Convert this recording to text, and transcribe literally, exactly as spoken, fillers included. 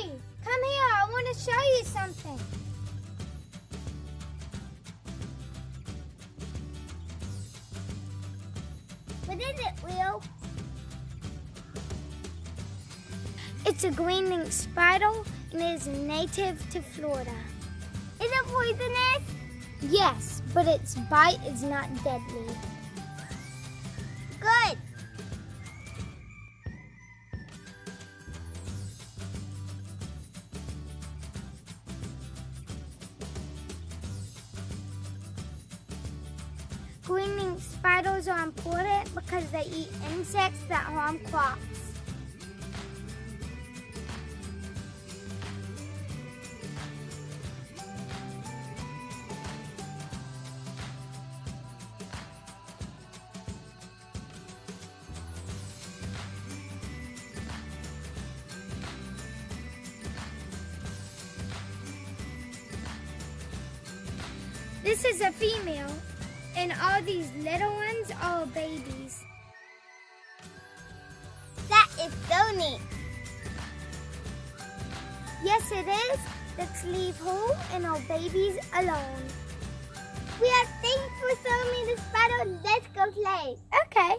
Zoe, come here. I want to show you something. What is it, Leo? It's a green spider and it is native to Florida. Is it poisonous? Yes, but its bite is not deadly. Good. Green spiders are important because they eat insects that harm crops. This is a female, and all these little ones are babies. That is so neat. Yes, it is. Let's leave home and our babies alone. We are thankful for so many spiders. Let's go play. Okay.